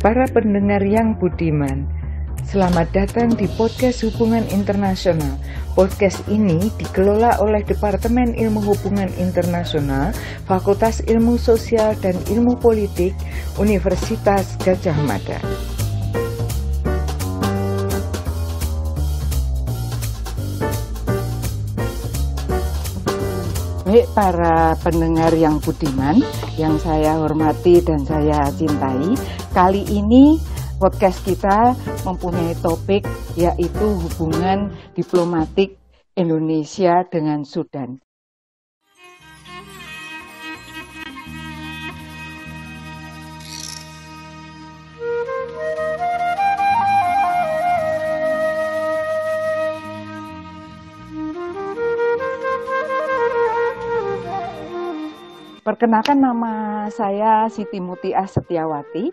para pendengar yang budiman, selamat datang di podcast Hubungan Internasional. Podcast ini dikelola oleh Departemen Ilmu Hubungan Internasional, Fakultas Ilmu Sosial dan Ilmu Politik, Universitas Gadjah Mada. Baik para pendengar yang budiman, yang saya hormati dan saya cintai, kali ini podcast kita mempunyai topik yaitu hubungan diplomatik Indonesia dengan Sudan. Perkenalkan, nama saya Siti Muti'ah Setyawati,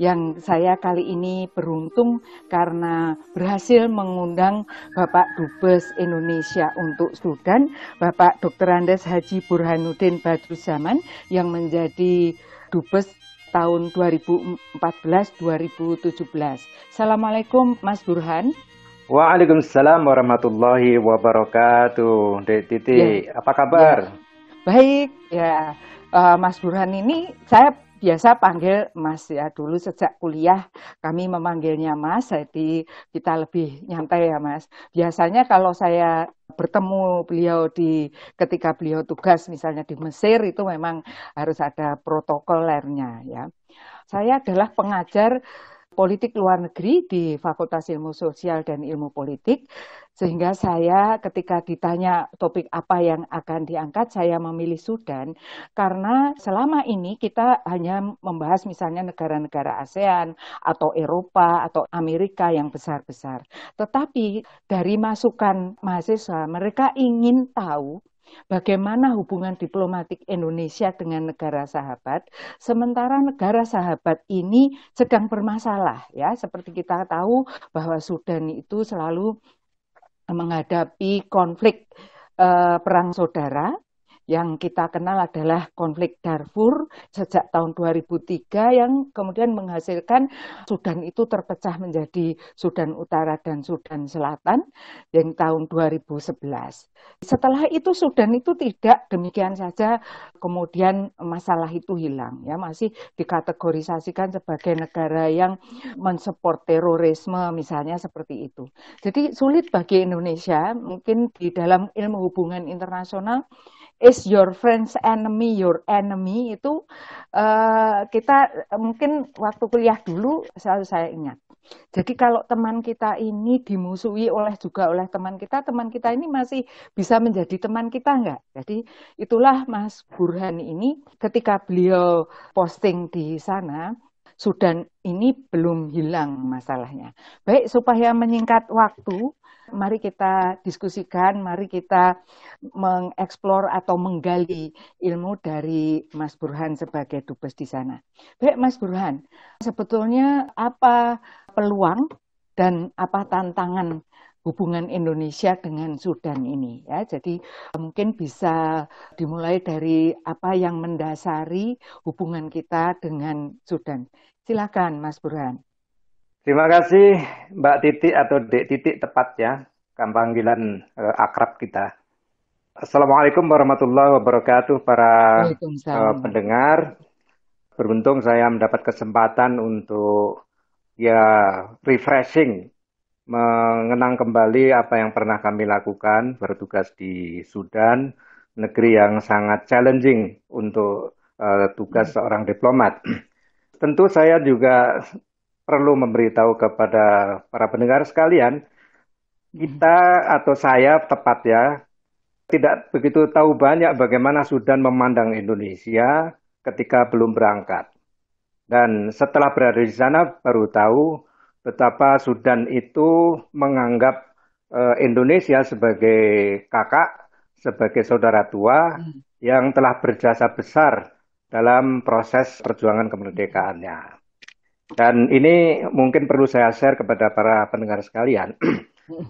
yang saya kali ini beruntung karena berhasil mengundang Bapak Dubes Indonesia untuk Sudan, Bapak Dr. Andes Haji Burhanuddin Badruzzaman, yang menjadi Dubes tahun 2014-2017. Assalamualaikum Mas Burhan. Waalaikumsalam warahmatullahi wabarakatuh. Dek Titi, apa kabar? Ya. Baik, ya. Mas Burhan ini saya biasa panggil Mas ya, dulu sejak kuliah kami memanggilnya Mas, jadi kita lebih nyantai ya Mas. Biasanya kalau saya bertemu beliau ketika beliau tugas misalnya di Mesir, itu memang harus ada protokolernya ya. Saya adalah pengajar politik luar negeri di Fakultas Ilmu Sosial dan Ilmu Politik, sehingga saya ketika ditanya topik apa yang akan diangkat, saya memilih Sudan karena selama ini kita hanya membahas misalnya negara-negara ASEAN atau Eropa atau Amerika yang besar-besar. Tetapi dari masukan mahasiswa, mereka ingin tahu bagaimana hubungan diplomatik Indonesia dengan negara sahabat, sementara negara sahabat ini sedang bermasalah ya, seperti kita tahu bahwa Sudan itu selalu menghadapi konflik perang saudara. Yang kita kenal adalah konflik Darfur sejak tahun 2003 yang kemudian menghasilkan Sudan itu terpecah menjadi Sudan Utara dan Sudan Selatan yang tahun 2011. Setelah itu Sudan itu tidak demikian saja kemudian masalah itu hilang ya, masih dikategorisasikan sebagai negara yang mensupport terorisme misalnya seperti itu. Jadi sulit bagi Indonesia, mungkin di dalam ilmu hubungan internasional is your friend's enemy your enemy itu kita mungkin waktu kuliah dulu selalu saya ingat. Jadi kalau teman kita ini dimusuhi oleh teman kita ini masih bisa menjadi teman kita enggak? Jadi itulah Mas Burhan ini ketika beliau posting di sana, Sudan ini belum hilang masalahnya. Baik, supaya menyingkat waktu, mari kita diskusikan, mari kita mengeksplor atau menggali ilmu dari Mas Burhan sebagai dubes di sana. Baik, Mas Burhan, sebetulnya apa peluang dan apa tantangan hubungan Indonesia dengan Sudan ini ya. Jadi mungkin bisa dimulai dari apa yang mendasari hubungan kita dengan Sudan. Silakan Mas Burhan. Terima kasih Mbak Titi atau Dek Titi tepat ya, panggilan akrab kita. Assalamualaikum warahmatullahi wabarakatuh para pendengar. Beruntung saya mendapat kesempatan untuk ya refreshing, mengenang kembali apa yang pernah kami lakukan bertugas di Sudan, negeri yang sangat challenging untuk tugas seorang diplomat. Tentu saya juga perlu memberitahu kepada para pendengar sekalian, kita atau saya tepat ya, tidak begitu tahu banyak bagaimana Sudan memandang Indonesia ketika belum berangkat. Dan setelah berada di sana baru tahu betapa Sudan itu menganggap Indonesia sebagai kakak, sebagai saudara tua yang telah berjasa besar dalam proses perjuangan kemerdekaannya. Dan ini mungkin perlu saya share kepada para pendengar sekalian.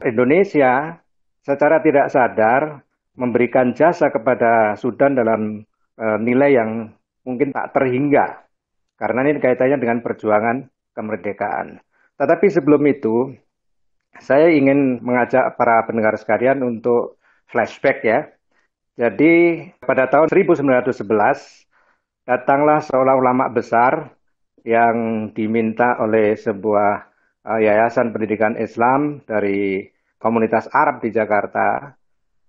Indonesia secara tidak sadar memberikan jasa kepada Sudan dalam nilai yang mungkin tak terhingga. Karena ini kaitannya dengan perjuangan kemerdekaan. Tetapi sebelum itu, saya ingin mengajak para pendengar sekalian untuk flashback ya. Jadi pada tahun 1911 datanglah seorang ulama besar yang diminta oleh sebuah yayasan pendidikan Islam dari komunitas Arab di Jakarta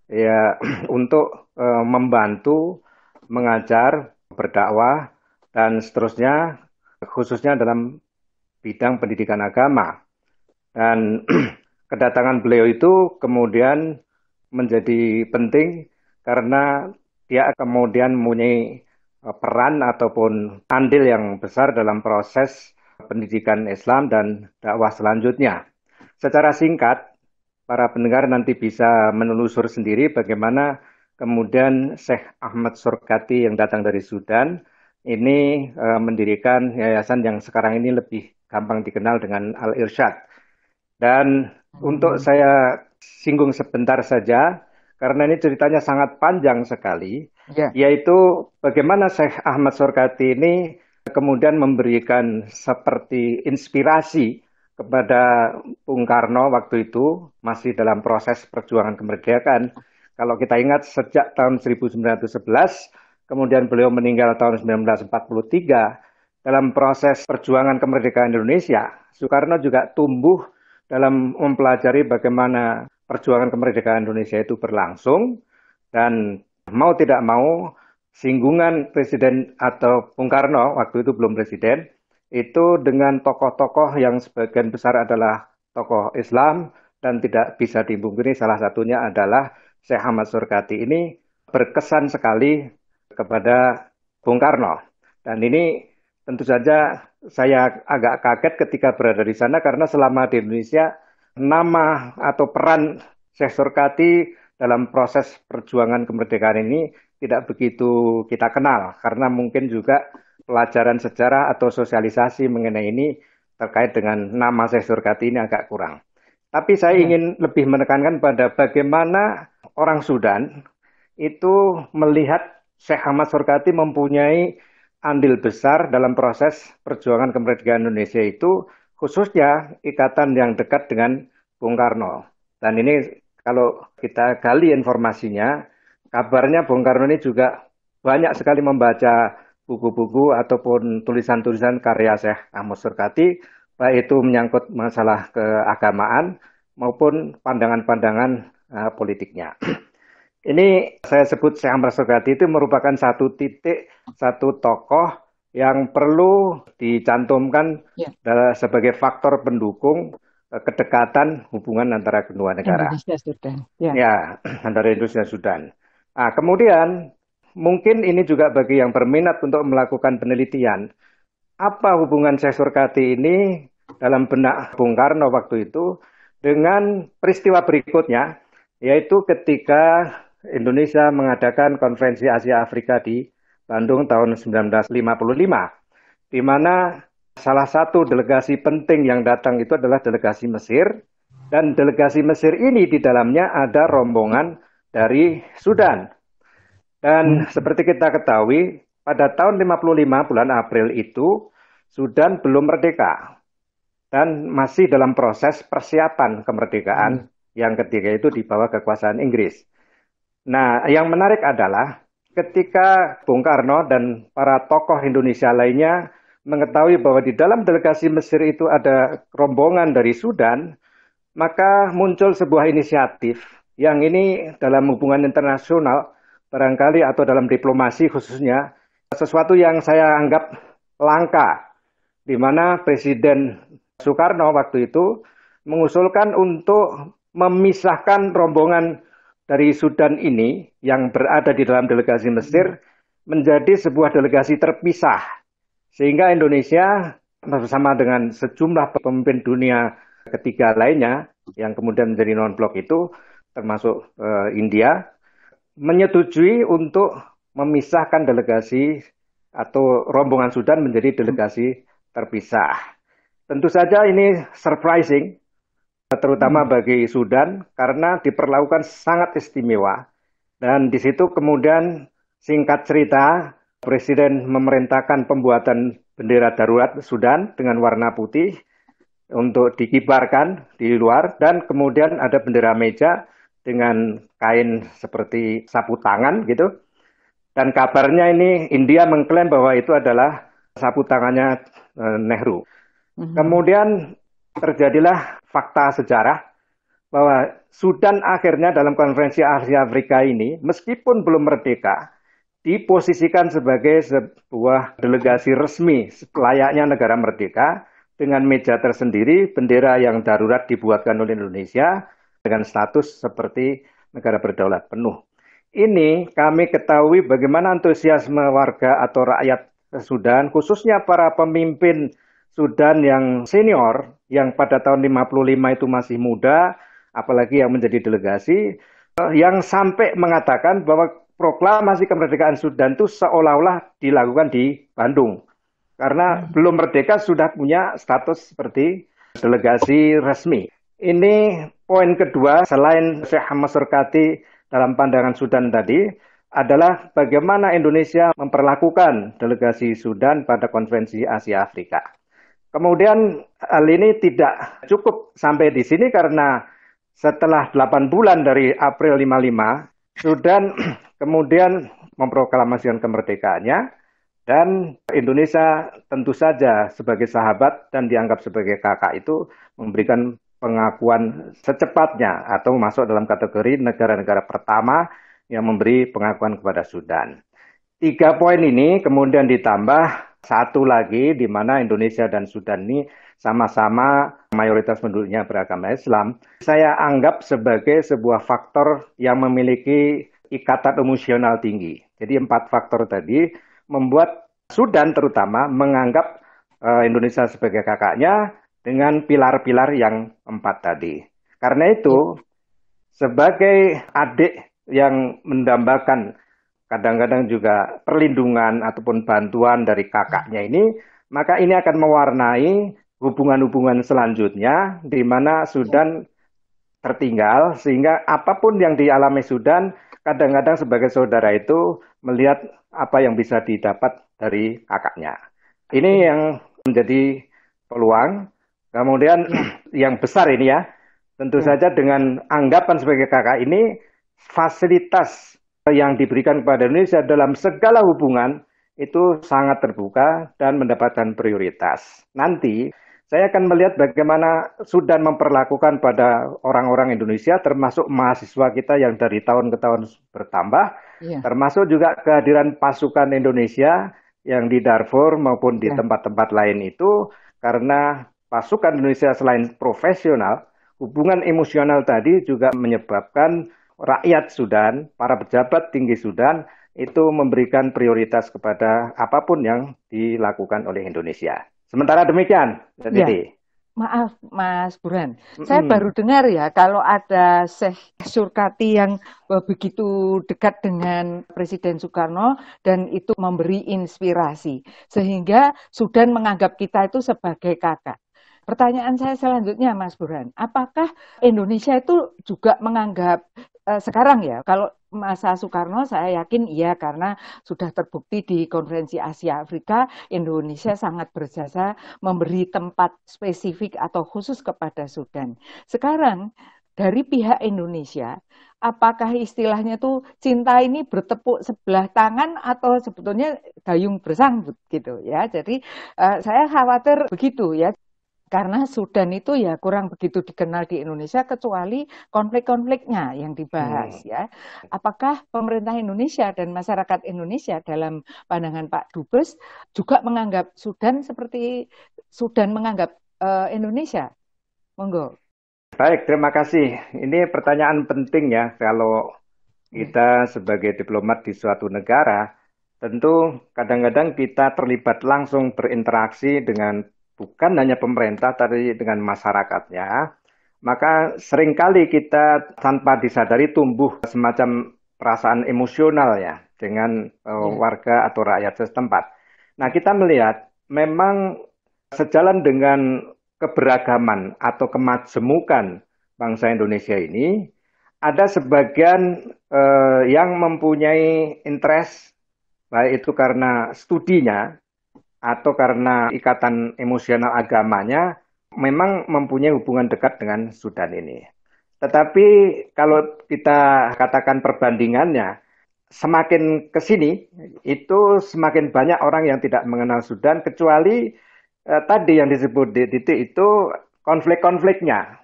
ya untuk membantu mengajar, berdakwah dan seterusnya khususnya dalam bidang pendidikan agama. Dan kedatangan beliau itu kemudian menjadi penting karena dia kemudian mempunyai peran ataupun andil yang besar dalam proses pendidikan Islam dan dakwah selanjutnya. Secara singkat, para pendengar nanti bisa menelusur sendiri bagaimana kemudian Syekh Ahmad Surkati yang datang dari Sudan ini mendirikan yayasan yang sekarang ini lebih gampang dikenal dengan Al-Irsyad. Dan untuk saya singgung sebentar saja, karena ini ceritanya sangat panjang sekali, yaitu bagaimana Syekh Ahmad Surkati ini kemudian memberikan seperti inspirasi kepada Bung Karno waktu itu, masih dalam proses perjuangan kemerdekaan. Kalau kita ingat sejak tahun 1911, kemudian beliau meninggal tahun 1943, dalam proses perjuangan kemerdekaan Indonesia, Soekarno juga tumbuh dalam mempelajari bagaimana perjuangan kemerdekaan Indonesia itu berlangsung, dan mau tidak mau singgungan Presiden atau Bung Karno, waktu itu belum Presiden, itu dengan tokoh-tokoh yang sebagian besar adalah tokoh Islam, dan tidak bisa dipungkiri salah satunya adalah Syekh Ahmad Surkati ini berkesan sekali kepada Bung Karno. Dan ini tentu saja saya agak kaget ketika berada di sana karena selama di Indonesia nama atau peran Syekh Surkati dalam proses perjuangan kemerdekaan ini tidak begitu kita kenal karena mungkin juga pelajaran sejarah atau sosialisasi mengenai ini terkait dengan nama Syekh Surkati ini agak kurang. Tapi saya ingin lebih menekankan pada bagaimana orang Sudan itu melihat Syekh Ahmad Surkati mempunyai andil besar dalam proses perjuangan kemerdekaan Indonesia itu, khususnya ikatan yang dekat dengan Bung Karno. Dan ini kalau kita gali informasinya, kabarnya Bung Karno ini juga banyak sekali membaca buku-buku ataupun tulisan-tulisan karya Syekh Ahmad Surkati, baik itu menyangkut masalah keagamaan maupun pandangan-pandangan politiknya. Ini saya sebut Syekh Ahmad Surkati itu merupakan satu titik, satu tokoh yang perlu dicantumkan sebagai faktor pendukung kedekatan hubungan antara kedua negara. Indonesia Sudan. Ya, antara Indonesia Sudan. Nah, kemudian mungkin ini juga bagi yang berminat untuk melakukan penelitian, apa hubungan Syekh Surkati ini dalam benak Bung Karno waktu itu dengan peristiwa berikutnya, yaitu ketika Indonesia mengadakan Konferensi Asia-Afrika di Bandung tahun 1955, di mana salah satu delegasi penting yang datang itu adalah delegasi Mesir, dan delegasi Mesir ini di dalamnya ada rombongan dari Sudan. Dan seperti kita ketahui, pada tahun 55 bulan April itu, Sudan belum merdeka, dan masih dalam proses persiapan kemerdekaan yang ketiga itu dibawa kekuasaan Inggris. Nah, yang menarik adalah ketika Bung Karno dan para tokoh Indonesia lainnya mengetahui bahwa di dalam delegasi Mesir itu ada rombongan dari Sudan, maka muncul sebuah inisiatif yang ini dalam hubungan internasional barangkali atau dalam diplomasi khususnya, sesuatu yang saya anggap langka, di mana Presiden Soekarno waktu itu mengusulkan untuk memisahkan rombongan dari Sudan ini yang berada di dalam delegasi Mesir menjadi sebuah delegasi terpisah. Sehingga Indonesia bersama dengan sejumlah pemimpin dunia ketiga lainnya yang kemudian menjadi non-blok itu termasuk India menyetujui untuk memisahkan delegasi atau rombongan Sudan menjadi delegasi terpisah. Tentu saja ini surprising terutama bagi Sudan karena diperlakukan sangat istimewa. Dan di situ kemudian singkat cerita Presiden memerintahkan pembuatan bendera darurat Sudan dengan warna putih untuk dikibarkan di luar, dan kemudian ada bendera meja dengan kain seperti sapu tangan gitu. Dan kabarnya ini India mengklaim bahwa itu adalah sapu tangannya Nehru. Kemudian terjadilah fakta sejarah bahwa Sudan akhirnya dalam Konferensi Asia-Afrika ini, meskipun belum merdeka, diposisikan sebagai sebuah delegasi resmi layaknya negara merdeka dengan meja tersendiri, bendera yang darurat dibuatkan oleh Indonesia dengan status seperti negara berdaulat penuh. Ini kami ketahui bagaimana antusiasme warga atau rakyat Sudan, khususnya para pemimpin Sudan yang senior, yang pada tahun 55 itu masih muda, apalagi yang menjadi delegasi, yang sampai mengatakan bahwa proklamasi kemerdekaan Sudan itu seolah-olah dilakukan di Bandung. Karena belum merdeka sudah punya status seperti delegasi resmi. Ini poin kedua selain Syekh Ahmad Surkati dalam pandangan Sudan tadi, adalah bagaimana Indonesia memperlakukan delegasi Sudan pada Konferensi Asia-Afrika. Kemudian hal ini tidak cukup sampai di sini karena setelah 8 bulan dari April 55, Sudan kemudian memproklamasikan kemerdekaannya, dan Indonesia tentu saja sebagai sahabat dan dianggap sebagai kakak itu memberikan pengakuan secepatnya atau masuk dalam kategori negara-negara pertama yang memberi pengakuan kepada Sudan. 3 poin ini kemudian ditambah satu lagi di mana Indonesia dan Sudan ini sama-sama mayoritas penduduknya beragama Islam. Saya anggap sebagai sebuah faktor yang memiliki ikatan emosional tinggi. Jadi 4 faktor tadi membuat Sudan terutama menganggap Indonesia sebagai kakaknya, dengan pilar-pilar yang 4 tadi. Karena itu, sebagai adik yang mendambakan kadang-kadang juga perlindungan ataupun bantuan dari kakaknya ini, maka ini akan mewarnai hubungan-hubungan selanjutnya di mana Sudan tertinggal, sehingga apapun yang dialami Sudan, kadang-kadang sebagai saudara itu melihat apa yang bisa didapat dari kakaknya. Ini yang menjadi peluang. Kemudian yang besar ini ya, tentu saja dengan anggapan sebagai kakak ini, fasilitas yang diberikan kepada Indonesia dalam segala hubungan itu sangat terbuka dan mendapatkan prioritas. Nanti saya akan melihat bagaimana Sudan memperlakukan pada orang-orang Indonesia, termasuk mahasiswa kita yang dari tahun ke tahun bertambah, termasuk juga kehadiran pasukan Indonesia yang di Darfur maupun di tempat-tempat lain itu, karena pasukan Indonesia selain profesional, hubungan emosional tadi juga menyebabkan rakyat Sudan, para pejabat tinggi Sudan, itu memberikan prioritas kepada apapun yang dilakukan oleh Indonesia. Sementara demikian, Titi. Maaf, Mas Burhan. Saya baru dengar ya, kalau ada Syekh Surkati yang begitu dekat dengan Presiden Soekarno, dan itu memberi inspirasi. Sehingga Sudan menganggap kita itu sebagai kakak. Pertanyaan saya selanjutnya, Mas Burhan, apakah Indonesia itu juga menganggap sekarang ya, kalau masa Soekarno saya yakin iya, karena sudah terbukti di Konferensi Asia-Afrika, Indonesia sangat berjasa memberi tempat spesifik atau khusus kepada Sudan. Sekarang, dari pihak Indonesia, apakah istilahnya tuh cinta ini bertepuk sebelah tangan atau sebetulnya dayung bersambut gitu ya. Jadi saya khawatir begitu ya. Karena Sudan itu ya kurang begitu dikenal di Indonesia kecuali konflik-konfliknya yang dibahas ya. Apakah pemerintah Indonesia dan masyarakat Indonesia dalam pandangan Pak Dubes juga menganggap Sudan seperti Sudan menganggap Indonesia? Monggo. Baik, terima kasih. Ini pertanyaan penting ya, kalau kita sebagai diplomat di suatu negara, tentu kadang-kadang kita terlibat langsung berinteraksi dengan bukan hanya pemerintah, tapi dengan masyarakatnya, maka seringkali kita tanpa disadari tumbuh semacam perasaan emosional ya, dengan warga atau rakyat setempat. Nah, kita melihat memang sejalan dengan keberagaman atau kemajemukan bangsa Indonesia ini, ada sebagian yang mempunyai interest, baik itu karena studinya, atau karena ikatan emosional agamanya memang mempunyai hubungan dekat dengan Sudan ini. Tetapi kalau kita katakan perbandingannya, semakin ke sini itu semakin banyak orang yang tidak mengenal Sudan, kecuali tadi yang disebut titik itu konflik-konfliknya.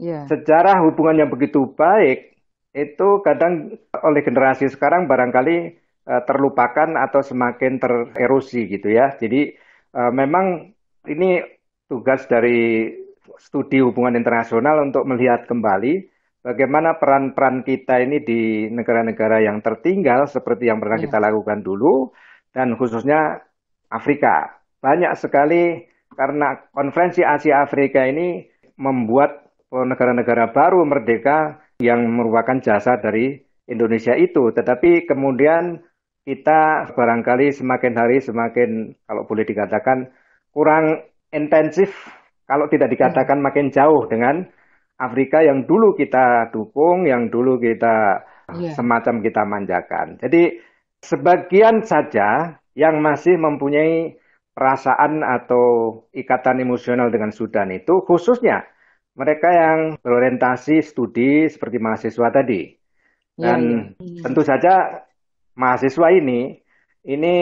Yeah. Sejarah hubungan yang begitu baik itu kadang oleh generasi sekarang barangkali terlupakan atau semakin tererosi gitu ya. Jadi memang ini tugas dari studi hubungan internasional untuk melihat kembali bagaimana peran-peran kita ini di negara-negara yang tertinggal seperti yang pernah kita lakukan dulu, dan khususnya Afrika. Banyak sekali karena Konferensi Asia-Afrika ini membuat negara-negara baru merdeka yang merupakan jasa dari Indonesia itu. Tetapi kemudian kita barangkali semakin hari semakin, kalau boleh dikatakan, kurang intensif, kalau tidak dikatakan makin jauh dengan Afrika yang dulu kita dukung, yang dulu kita semacam kita manjakan. Jadi sebagian saja yang masih mempunyai perasaan atau ikatan emosional dengan Sudan itu, khususnya mereka yang berorientasi studi seperti mahasiswa tadi. Dan tentu saja mahasiswa ini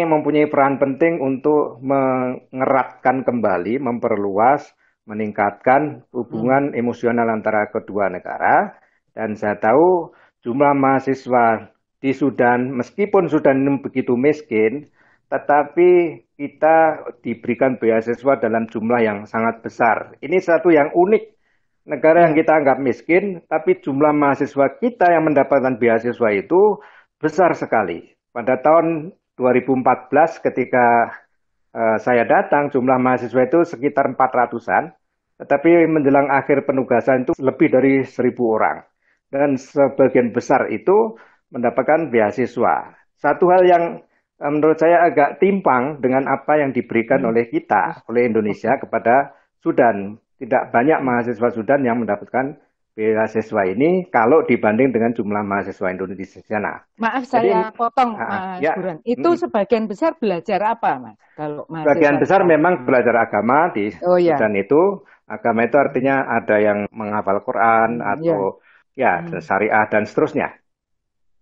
mempunyai peran penting untuk mengeratkan kembali, memperluas, meningkatkan hubungan emosional antara kedua negara. Dan saya tahu jumlah mahasiswa di Sudan, meskipun Sudan ini begitu miskin, tetapi kita diberikan beasiswa dalam jumlah yang sangat besar. Ini satu yang unik. Negara yang kita anggap miskin, tapi jumlah mahasiswa kita yang mendapatkan beasiswa itu besar sekali. Pada tahun 2014 ketika saya datang, jumlah mahasiswa itu sekitar 400-an, tetapi menjelang akhir penugasan itu lebih dari 1.000 orang. Dan sebagian besar itu mendapatkan beasiswa. Satu hal yang menurut saya agak timpang dengan apa yang diberikan oleh kita, oleh Indonesia kepada Sudan. Tidak banyak mahasiswa Sudan yang mendapatkan beasiswa ini kalau dibanding dengan jumlah mahasiswa Indonesia di sana. Maaf saya potong, Mas Burhan. Itu sebagian besar belajar apa, Mas? Kalau sebagian besar memang belajar agama di Sudan itu. Agama itu artinya ada yang menghafal Quran atau syariah dan seterusnya.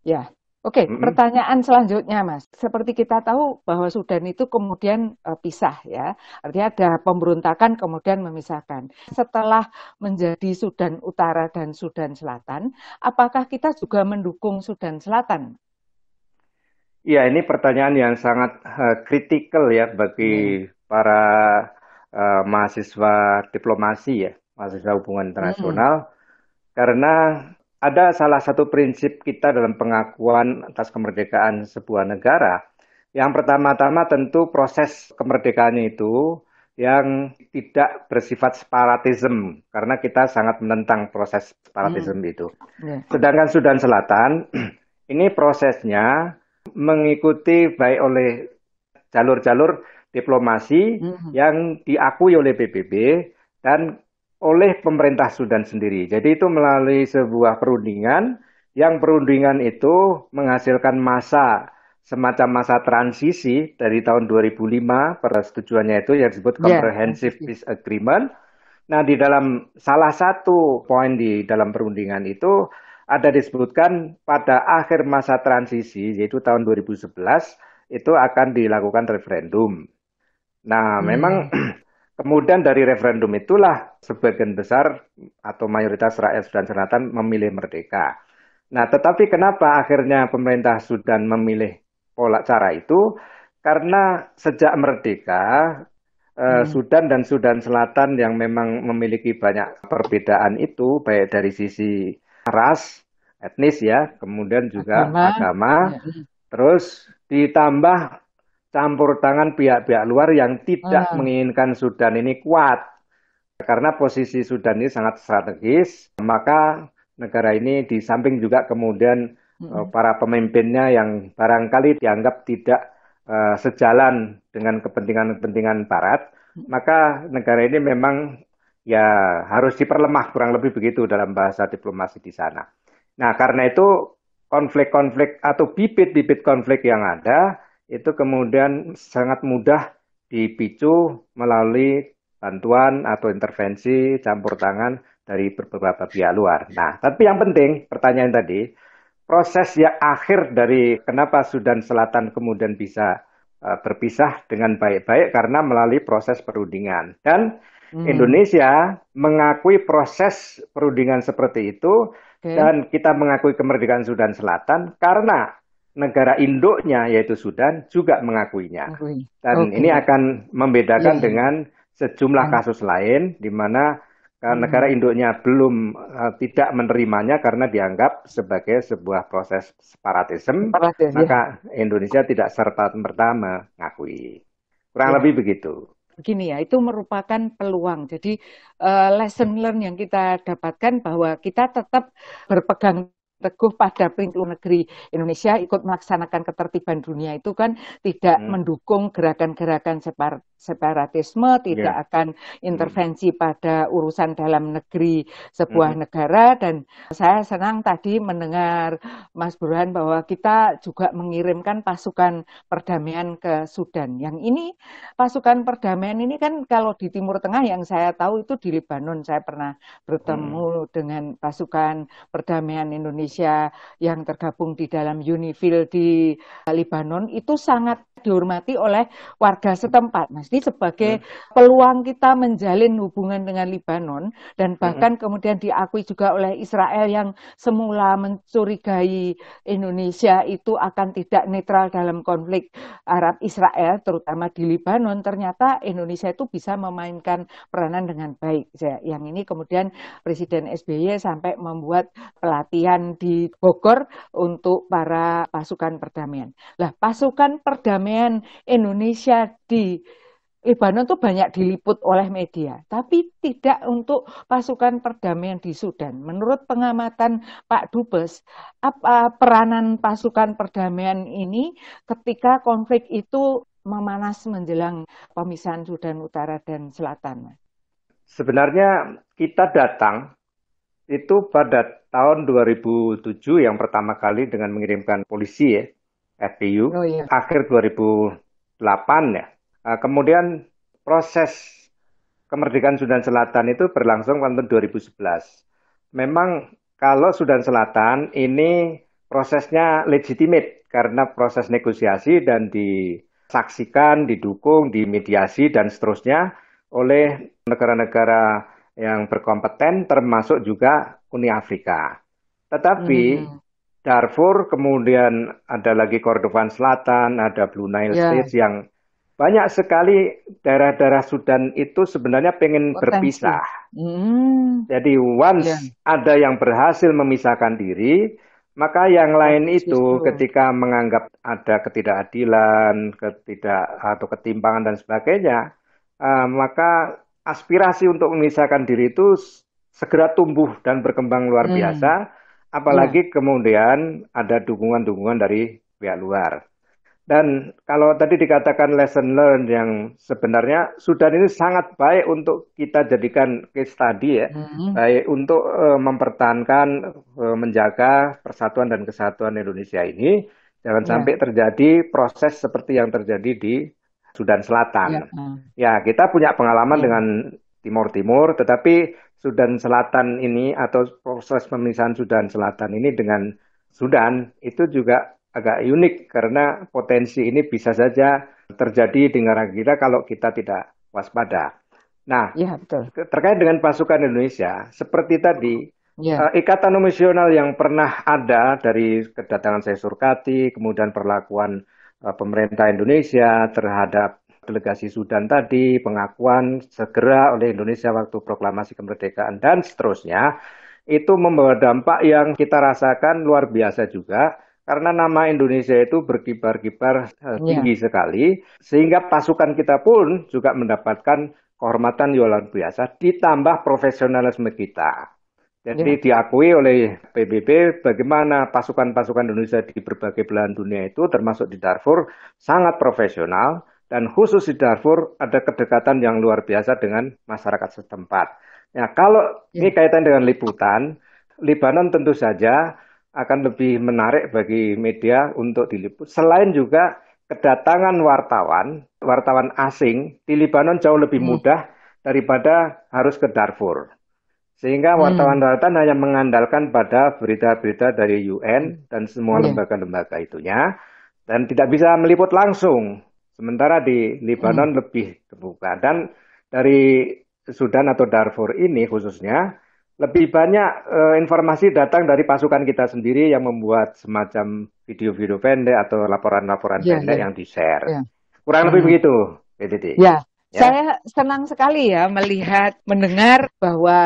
Ya, oke. Pertanyaan selanjutnya, Mas. Seperti kita tahu bahwa Sudan itu kemudian pisah ya. Artinya ada pemberontakan kemudian memisahkan. Setelah menjadi Sudan Utara dan Sudan Selatan, apakah kita juga mendukung Sudan Selatan? Ya, ini pertanyaan yang sangat kritikal ya bagi para mahasiswa diplomasi ya, mahasiswa hubungan internasional. Karena ada salah satu prinsip kita dalam pengakuan atas kemerdekaan sebuah negara. Yang pertama-tama tentu proses kemerdekaannya itu yang tidak bersifat separatisme, karena kita sangat menentang proses separatisme itu. Sedangkan Sudan Selatan ini prosesnya mengikuti baik oleh jalur-jalur diplomasi yang diakui oleh PBB dan oleh pemerintah Sudan sendiri. Jadi itu melalui sebuah perundingan, yang perundingan itu menghasilkan masa, semacam masa transisi dari tahun 2005, persetujuannya itu yang disebut Comprehensive Peace Agreement. Nah, di dalam salah satu poin di dalam perundingan itu ada disebutkan pada akhir masa transisi, yaitu tahun 2011, itu akan dilakukan referendum. Nah, memang kemudian dari referendum itulah sebagian besar atau mayoritas rakyat Sudan Selatan memilih merdeka. Nah, tetapi kenapa akhirnya pemerintah Sudan memilih pola cara itu? Karena sejak merdeka, Sudan dan Sudan Selatan yang memang memiliki banyak perbedaan itu, baik dari sisi ras, etnis ya, kemudian juga agama, terus ditambah campur tangan pihak-pihak luar yang tidak menginginkan Sudan ini kuat. Karena posisi Sudan ini sangat strategis, maka negara ini di samping juga kemudian para pemimpinnya yang barangkali dianggap tidak sejalan dengan kepentingan-kepentingan Barat, maka negara ini memang ya harus diperlemah, kurang lebih begitu dalam bahasa diplomasi di sana. Nah, karena itu konflik-konflik atau bibit-bibit konflik yang ada, itu kemudian sangat mudah dipicu melalui bantuan atau intervensi campur tangan dari beberapa pihak luar. Nah, tapi yang penting pertanyaan tadi, proses yang akhir dari kenapa Sudan Selatan kemudian bisa berpisah dengan baik-baik karena melalui proses perundingan. Dan Indonesia mengakui proses perundingan seperti itu, dan kita mengakui kemerdekaan Sudan Selatan karena negara induknya yaitu Sudan juga mengakuinya. Dan ini akan membedakan dengan sejumlah kasus lain di mana negara induknya belum tidak menerimanya karena dianggap sebagai sebuah proses separatisme, maka Indonesia tidak serta-merta mengakui. Kurang lebih begitu. Begini ya, itu merupakan peluang. Jadi lesson learn yang kita dapatkan bahwa kita tetap berpegang teguh pada prinsip negeri Indonesia, ikut melaksanakan ketertiban dunia itu kan tidak mendukung gerakan-gerakan separatisme, tidak akan intervensi pada urusan dalam negeri sebuah negara. Dan saya senang tadi mendengar Mas Burhan bahwa kita juga mengirimkan pasukan perdamaian ke Sudan. Yang ini pasukan perdamaian ini kan kalau di Timur Tengah yang saya tahu itu di Lebanon. Saya pernah bertemu dengan pasukan perdamaian Indonesia yang tergabung di dalam Unifil di Lebanon, itu sangat dihormati oleh warga setempat. Mas, ini sebagai peluang kita menjalin hubungan dengan Lebanon dan bahkan kemudian diakui juga oleh Israel yang semula mencurigai Indonesia itu akan tidak netral dalam konflik Arab-Israel, terutama di Lebanon. Ternyata Indonesia itu bisa memainkan peranan dengan baik. Yang ini kemudian Presiden SBY sampai membuat pelatihan di Bogor untuk para pasukan perdamaian. Lah, pasukan perdamaian Indonesia di Lebanon tuh banyak diliput oleh media, tapi tidak untuk pasukan perdamaian di Sudan. Menurut pengamatan Pak Dubes, apa peranan pasukan perdamaian ini ketika konflik itu memanas menjelang pemisahan Sudan Utara dan Selatan? Sebenarnya kita datang itu pada tahun 2007 yang pertama kali dengan mengirimkan polisi ya. FPU, akhir 2008 ya. Kemudian proses kemerdekaan Sudan Selatan itu berlangsung tahun 2011. Memang kalau Sudan Selatan ini prosesnya legitimate karena proses negosiasi dan disaksikan, didukung, dimediasi dan seterusnya oleh negara-negara yang berkompeten termasuk juga Uni Afrika. Tetapi Darfur, kemudian ada lagi Kordofan Selatan, ada Blue Nile States yang banyak sekali daerah-daerah Sudan itu sebenarnya pengen berpisah. Jadi once ada yang berhasil memisahkan diri, maka yang lain itu ketika menganggap ada ketidakadilan, atau ketimpangan dan sebagainya, maka aspirasi untuk memisahkan diri itu segera tumbuh dan berkembang luar biasa. Apalagi kemudian ada dukungan-dukungan dari pihak luar. Dan kalau tadi dikatakan lesson learned yang sebenarnya Sudan ini sangat baik untuk kita jadikan case study ya. Baik untuk mempertahankan, menjaga persatuan dan kesatuan Indonesia ini. Jangan sampai terjadi proses seperti yang terjadi di Sudan Selatan. Ya, kita punya pengalaman dengan Timur-Timur, tetapi Sudan Selatan ini atau proses pemisahan Sudan Selatan ini dengan Sudan itu juga agak unik karena potensi ini bisa saja terjadi di negara kita kalau kita tidak waspada. Nah, terkait dengan pasukan Indonesia, seperti tadi, ikatan emosional yang pernah ada dari kedatangan Syekh Surkati, kemudian perlakuan pemerintah Indonesia terhadap delegasi Sudan tadi, pengakuan segera oleh Indonesia waktu proklamasi kemerdekaan dan seterusnya, itu membawa dampak yang kita rasakan luar biasa juga karena nama Indonesia itu berkibar-kibar tinggi sekali, sehingga pasukan kita pun juga mendapatkan kehormatan yang luar biasa ditambah profesionalisme kita. Jadi diakui oleh PBB bagaimana pasukan-pasukan Indonesia di berbagai belahan dunia itu termasuk di Darfur sangat profesional. Dan khusus di Darfur ada kedekatan yang luar biasa dengan masyarakat setempat. Ya, kalau ini kaitan dengan liputan, Lebanon tentu saja akan lebih menarik bagi media untuk diliput. Selain juga kedatangan wartawan asing di Libanon jauh lebih mudah daripada harus ke Darfur. Sehingga wartawan-wartawan hanya mengandalkan pada berita-berita dari UN dan semua lembaga-lembaga itunya, dan tidak bisa meliput langsung. Sementara di Libanon lebih terbuka. Dan dari Sudan atau Darfur ini khususnya, lebih banyak informasi datang dari pasukan kita sendiri yang membuat semacam video-video pendek atau laporan-laporan pendek yang di-share. Yeah. Kurang lebih begitu, BTT. Yeah. Ya. Saya senang sekali ya mendengar bahwa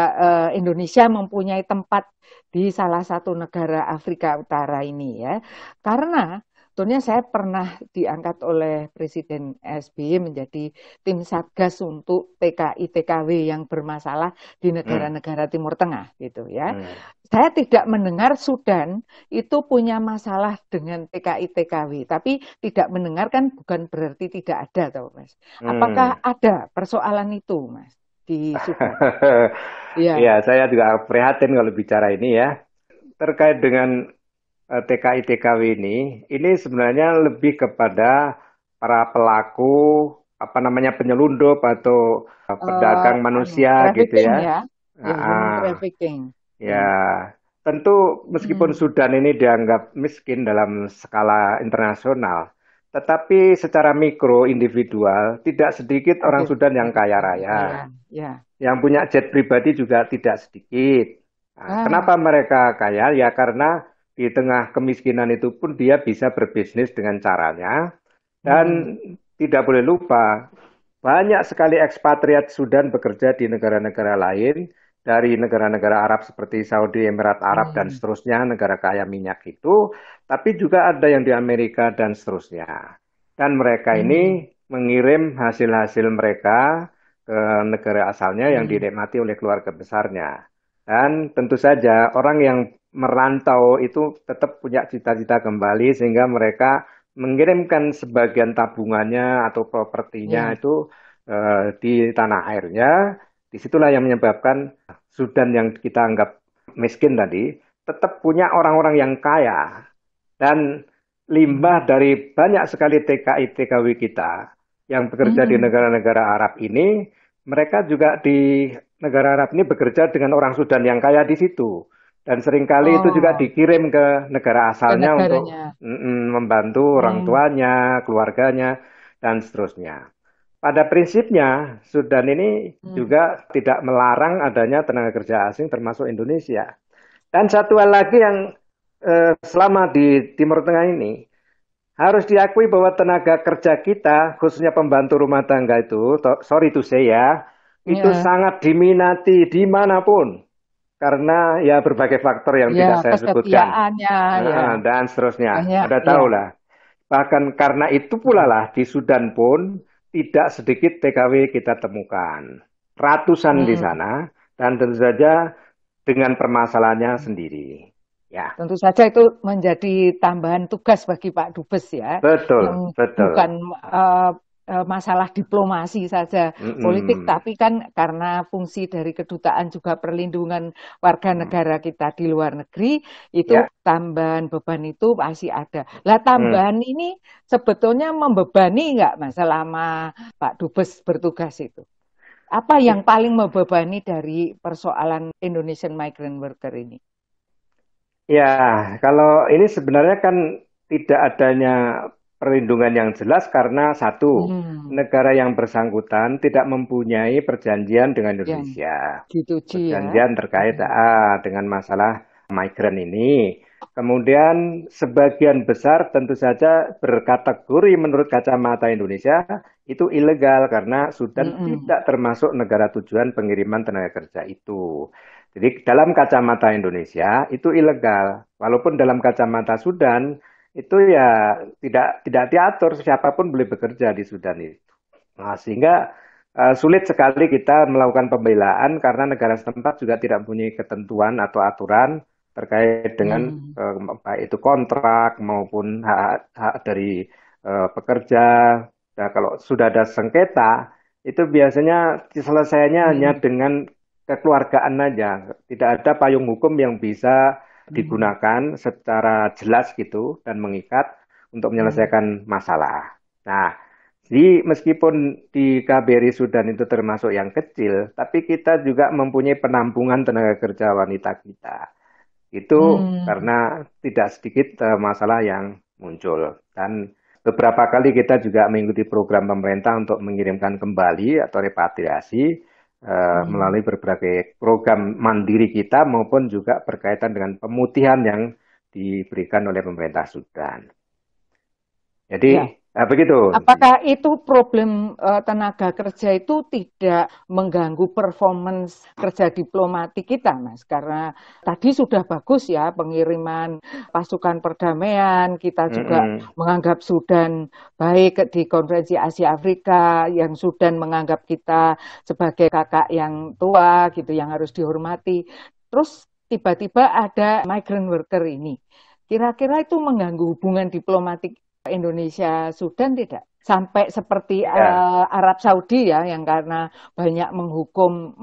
Indonesia mempunyai tempat di salah satu negara Afrika Utara ini ya. Karena sebetulnya saya pernah diangkat oleh Presiden SBY menjadi tim satgas untuk PKI-TKW yang bermasalah di negara-negara Timur Tengah gitu ya. Saya tidak mendengar Sudan itu punya masalah dengan PKI-TKW, tapi tidak mendengarkan bukan berarti tidak ada, tau Mas. Apakah ada persoalan itu, Mas, di Sudan? Iya, ya, saya juga prihatin kalau bicara ini ya. Terkait dengan TKI-TKW ini sebenarnya lebih kepada para pelaku, penyelundup atau pedagang manusia gitu ya. Trafficking. Ya, tentu meskipun Sudan ini dianggap miskin dalam skala internasional, tetapi secara mikro individual tidak sedikit orang Sudan yang kaya raya. Yang punya jet pribadi juga tidak sedikit. Nah, kenapa mereka kaya? Ya karena di tengah kemiskinan itu pun dia bisa berbisnis dengan caranya. Dan tidak boleh lupa, banyak sekali ekspatriat Sudan bekerja di negara-negara lain, dari negara-negara Arab seperti Saudi, Emirat Arab, dan seterusnya, negara kaya minyak itu, tapi juga ada yang di Amerika dan seterusnya. Dan mereka ini mengirim hasil-hasil mereka ke negara asalnya yang dinikmati oleh keluarga besarnya. Dan tentu saja orang yang merantau itu tetap punya cita-cita kembali, sehingga mereka mengirimkan sebagian tabungannya atau propertinya itu di tanah airnya. Disitulah yang menyebabkan Sudan yang kita anggap miskin tadi tetap punya orang-orang yang kaya. Dan limbah dari banyak sekali TKI-TKW kita yang bekerja di negara-negara Arab ini, mereka juga di negara Arab ini bekerja dengan orang Sudan yang kaya di situ. Dan seringkali itu juga dikirim ke negara asalnya untuk membantu orang tuanya, keluarganya, dan seterusnya. Pada prinsipnya, Sudan ini juga tidak melarang adanya tenaga kerja asing termasuk Indonesia. Dan satu hal lagi yang selama di Timur Tengah ini, harus diakui bahwa tenaga kerja kita, khususnya pembantu rumah tangga itu, sorry to say ya, itu sangat diminati dimanapun. Karena ya berbagai faktor yang tidak saya sebutkan dan seterusnya, ada tahulah. Bahkan karena itu pula lah di Sudan pun tidak sedikit TKW kita temukan, ratusan di sana, dan tentu saja dengan permasalahannya sendiri. Ya. Tentu saja itu menjadi tambahan tugas bagi Pak Dubes ya. Betul, betul. Bukan masalah diplomasi saja politik, tapi kan karena fungsi dari kedutaan juga perlindungan warga negara kita di luar negeri, itu tambahan beban itu masih ada. Lah tambahan ini sebetulnya membebani nggak Mas selama Pak Dubes bertugas itu? Apa yang paling membebani dari persoalan Indonesian migrant worker ini? Ya, kalau ini sebenarnya kan tidak adanya perlindungan yang jelas karena satu, negara yang bersangkutan tidak mempunyai perjanjian dengan Indonesia. Perjanjian terkait dengan masalah migran ini. Kemudian sebagian besar tentu saja berkategori menurut kacamata Indonesia itu ilegal karena Sudan tidak termasuk negara tujuan pengiriman tenaga kerja itu. Jadi dalam kacamata Indonesia itu ilegal. Walaupun dalam kacamata Sudan itu ya tidak diatur, siapapun boleh bekerja di Sudan itu. Nah, sehingga sulit sekali kita melakukan pembelaan karena negara setempat juga tidak punya ketentuan atau aturan terkait dengan baik itu kontrak maupun hak dari pekerja. Nah, kalau sudah ada sengketa itu biasanya diselesaikannya hanya dengan kekeluargaan aja, tidak ada payung hukum yang bisa digunakan secara jelas gitu dan mengikat untuk menyelesaikan masalah. Nah, meskipun di KBRI Sudan itu termasuk yang kecil, tapi kita juga mempunyai penampungan tenaga kerja wanita kita. Itu karena tidak sedikit masalah yang muncul. Dan beberapa kali kita juga mengikuti program pemerintah untuk mengirimkan kembali atau repatriasi melalui berbagai program mandiri kita maupun juga berkaitan dengan pemutihan yang diberikan oleh pemerintah Sudan. Jadi begitu. Apakah itu problem tenaga kerja itu tidak mengganggu performance kerja diplomatik kita, Mas? Karena tadi sudah bagus ya pengiriman pasukan perdamaian, kita juga menganggap Sudan baik di Konferensi Asia-Afrika, yang Sudan menganggap kita sebagai kakak yang tua gitu, yang harus dihormati. Terus tiba-tiba ada migrant worker ini. Kira-kira itu mengganggu hubungan diplomatik Indonesia-Sudan tidak? Sampai seperti Arab Saudi ya, yang karena banyak menghukum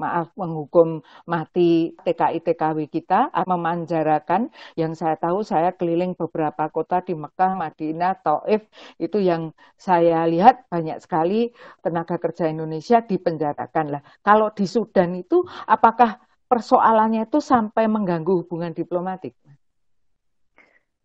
mati TKI-TKW kita, memanjarakan. Yang saya tahu, saya keliling beberapa kota di Mekah, Madinah, Taif, itu yang saya lihat banyak sekali tenaga kerja Indonesia dipenjarakan. Lah, kalau di Sudan itu apakah persoalannya itu sampai mengganggu hubungan diplomatik?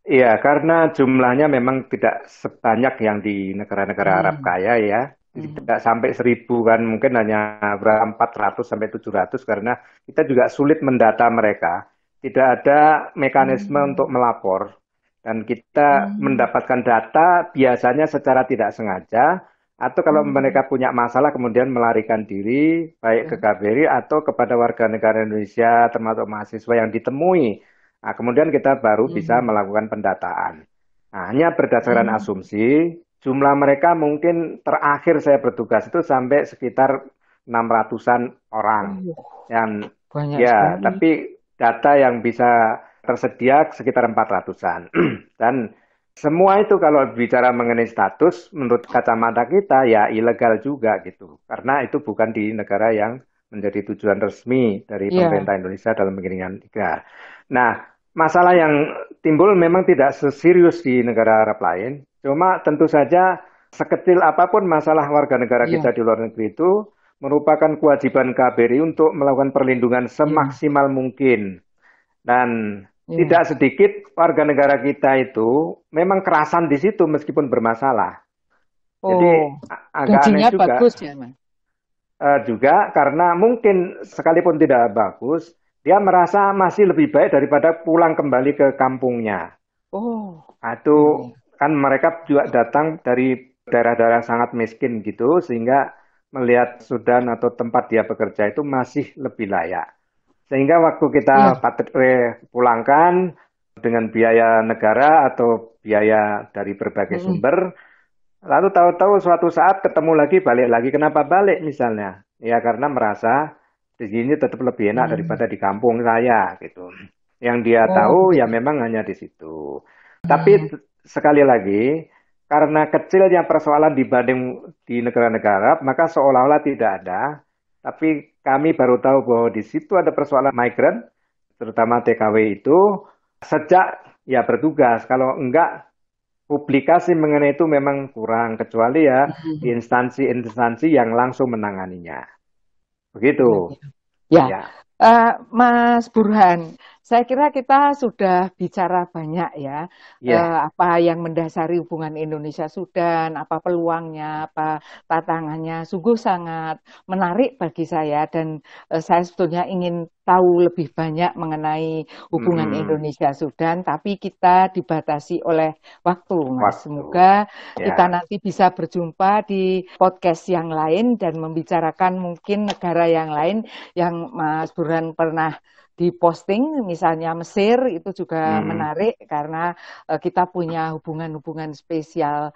Iya, karena jumlahnya memang tidak sebanyak yang di negara-negara Arab kaya ya. Tidak sampai 1.000 kan, mungkin hanya 400 sampai 700 karena kita juga sulit mendata mereka. Tidak ada mekanisme untuk melapor. Dan kita mendapatkan data biasanya secara tidak sengaja, atau kalau mereka punya masalah kemudian melarikan diri baik ke KBRI atau kepada warga negara Indonesia termasuk mahasiswa yang ditemui. Nah, kemudian kita baru bisa melakukan pendataan. Nah, hanya berdasarkan asumsi, jumlah mereka mungkin terakhir saya bertugas itu sampai sekitar 600-an orang. Dan, banyak sekali. Tapi data yang bisa tersedia sekitar 400-an. Dan semua itu kalau bicara mengenai status, menurut kacamata kita ya ilegal juga gitu. Karena itu bukan di negara yang menjadi tujuan resmi dari pemerintah Indonesia dalam pengiriman tiga. Nah, masalah yang timbul memang tidak seserius di negara Arab lain. Cuma tentu saja sekecil apapun masalah warga negara kita di luar negeri itu merupakan kewajiban KBRI untuk melakukan perlindungan semaksimal mungkin. Dan tidak sedikit warga negara kita itu memang kerasan di situ meskipun bermasalah. Jadi agak aneh juga. Bagus ya, Mas? Juga karena mungkin sekalipun tidak bagus, dia merasa masih lebih baik daripada pulang kembali ke kampungnya. Atau kan mereka juga datang dari daerah-daerah sangat miskin gitu, sehingga melihat Sudan atau tempat dia bekerja itu masih lebih layak. Sehingga waktu kita pulangkan dengan biaya negara atau biaya dari berbagai sumber, lalu tahu-tahu suatu saat ketemu lagi, balik lagi. Kenapa balik misalnya? Ya karena merasa di sini tetap lebih enak daripada di kampung saya gitu. Yang dia tahu ya memang hanya di situ. Tapi sekali lagi karena kecilnya persoalan dibanding di negara-negara, maka seolah-olah tidak ada. Tapi kami baru tahu bahwa di situ ada persoalan migran, terutama TKW itu sejak ya bertugas. Kalau enggak, publikasi mengenai itu memang kurang, kecuali ya instansi-instansi yang langsung menanganinya. Begitu. Mas Burhan, saya kira kita sudah bicara banyak ya, apa yang mendasari hubungan Indonesia-Sudan, apa peluangnya, apa tantangannya, sungguh sangat menarik bagi saya. Dan saya sebetulnya ingin tahu lebih banyak mengenai hubungan Indonesia-Sudan, tapi kita dibatasi oleh waktu, Mas. Semoga kita nanti bisa berjumpa di podcast yang lain dan membicarakan mungkin negara yang lain yang Mas Burhan pernah diposting, misalnya Mesir, itu juga menarik karena kita punya hubungan-hubungan spesial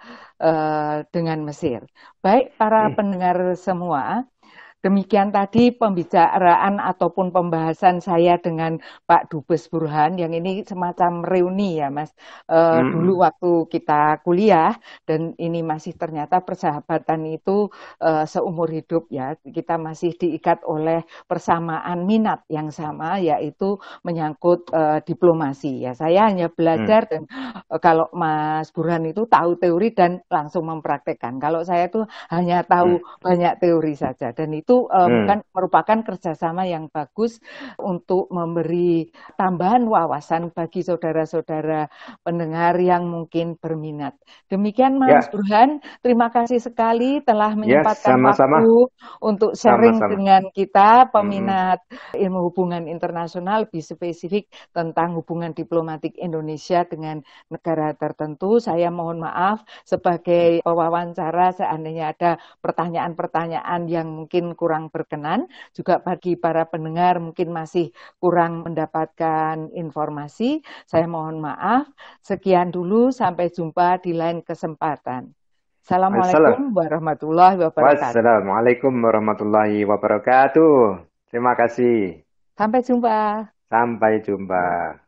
dengan Mesir. Baik para pendengar semua, Demikian tadi pembicaraan ataupun pembahasan saya dengan Pak Dubes Burhan, yang ini semacam reuni ya Mas, dulu waktu kita kuliah, dan ini masih ternyata persahabatan itu seumur hidup ya, kita masih diikat oleh persamaan minat yang sama, yaitu menyangkut diplomasi ya. Saya hanya belajar dan kalau Mas Burhan itu tahu teori dan langsung mempraktekkan, kalau saya itu hanya tahu banyak teori saja, dan itu bukan merupakan kerjasama yang bagus untuk memberi tambahan wawasan bagi saudara-saudara pendengar yang mungkin berminat. Demikian Mas Burhan, terima kasih sekali telah menyempatkan waktu untuk sharing dengan kita, peminat ilmu hubungan internasional, lebih spesifik tentang hubungan diplomatik Indonesia dengan negara tertentu. Saya mohon maaf sebagai pewawancara seandainya ada pertanyaan-pertanyaan yang mungkin kurang berkenan, juga bagi para pendengar mungkin masih kurang mendapatkan informasi. Saya mohon maaf. Sekian dulu, sampai jumpa di lain kesempatan. Assalamualaikum warahmatullahi wabarakatuh. Wassalamualaikum warahmatullahi wabarakatuh. Terima kasih. Sampai jumpa. Sampai jumpa.